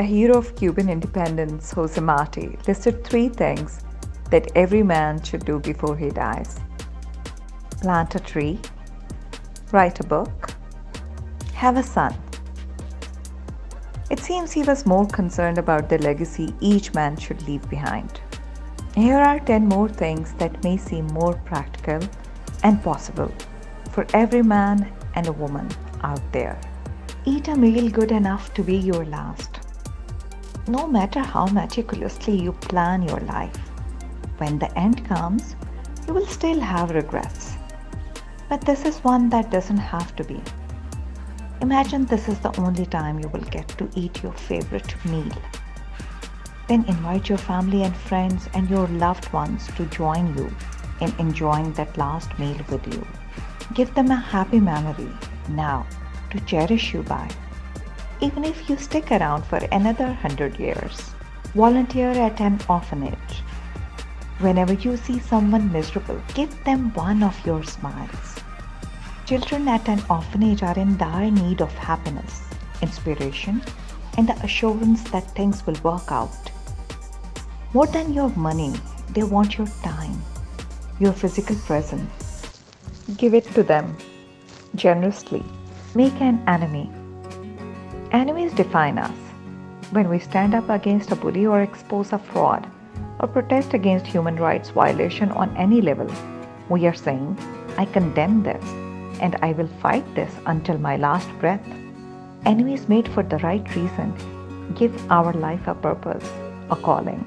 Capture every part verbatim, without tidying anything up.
the hero of Cuban independence, José Martí, listed three things that every man should do before he dies. Plant a tree, write a book, have a son. It seems he was more concerned about the legacy each man should leave behind. Here are ten more things that may seem more practical and possible for every man and a woman out there. Eat a meal good enough to be your last. No matter how meticulously you plan your life, when the end comes, you will still have regrets. But this is one that doesn't have to be. Imagine this is the only time you will get to eat your favorite meal. Then invite your family and friends and your loved ones to join you in enjoying that last meal with you. Give them a happy memory now to cherish you by, even if you stick around for another hundred years. Volunteer at an orphanage. Whenever you see someone miserable, give them one of your smiles. Children at an orphanage are in dire need of happiness, inspiration, and the assurance that things will work out. More than your money, they want your time, your physical presence. Give it to them generously. Make an enemy. Enemies define us. When we stand up against a bully or expose a fraud or protest against human rights violation on any level, we are saying, I condemn this and I will fight this until my last breath. Enemies made for the right reason give our life a purpose, a calling.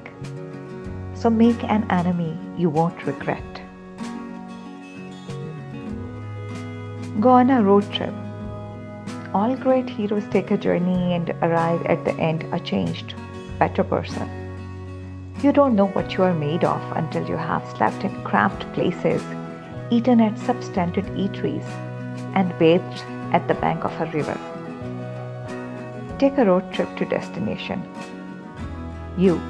So make an enemy you won't regret. Go on a road trip. All great heroes take a journey and arrive at the end a changed, better person. You don't know what you are made of until you have slept in cramped places, eaten at substandard eateries, and bathed at the bank of a river. Take a road trip to destination. You.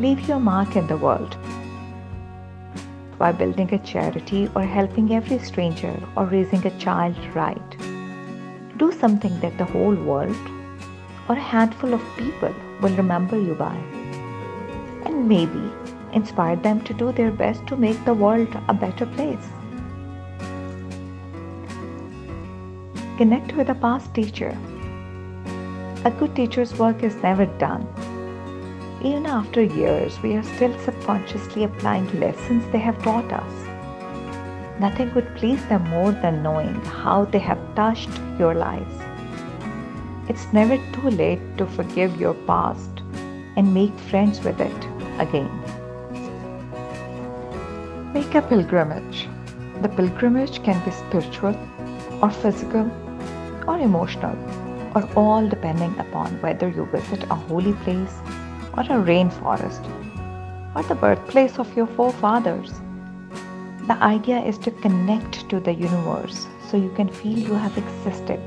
Leave your mark in the world by building a charity or helping every stranger or raising a child right. Do something that the whole world or a handful of people will remember you by, and maybe inspire them to do their best to make the world a better place. Connect with a past teacher. A good teacher's work is never done. Even after years, we are still subconsciously applying lessons they have taught us. Nothing would please them more than knowing how they have touched your lives. It's never too late to forgive your past and make friends with it again. Make a pilgrimage. The pilgrimage can be spiritual or physical or emotional, or all depending upon whether you visit a holy place or a rainforest, or the birthplace of your forefathers. The idea is to connect to the universe so you can feel you have existed.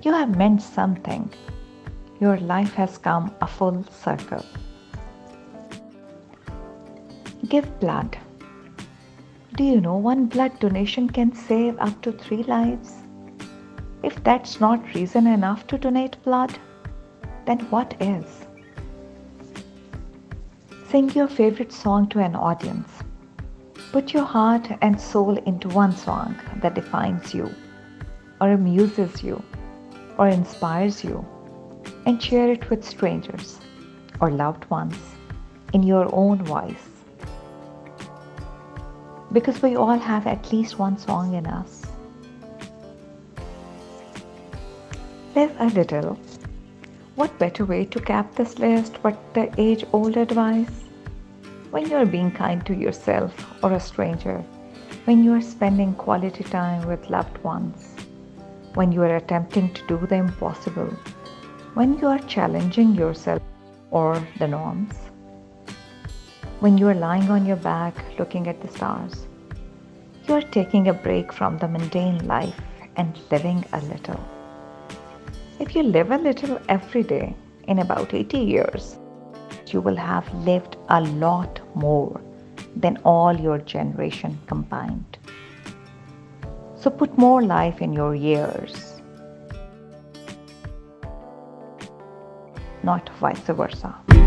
You have meant something. Your life has come a full circle. Give blood. Do you know one blood donation can save up to three lives? If that's not reason enough to donate blood, then what is? Sing your favorite song to an audience. Put your heart and soul into one song that defines you, or amuses you, or inspires you, and share it with strangers or loved ones in your own voice. Because we all have at least one song in us. Live a little. What better way to cap this list but the age-old advice? When you are being kind to yourself or a stranger, when you are spending quality time with loved ones, when you are attempting to do the impossible, when you are challenging yourself or the norms, when you are lying on your back looking at the stars, you are taking a break from the mundane life and living a little. If you live a little every day, in about eighty years, you will have lived a lot more than all your generation combined. So put more life in your years. not vice versa.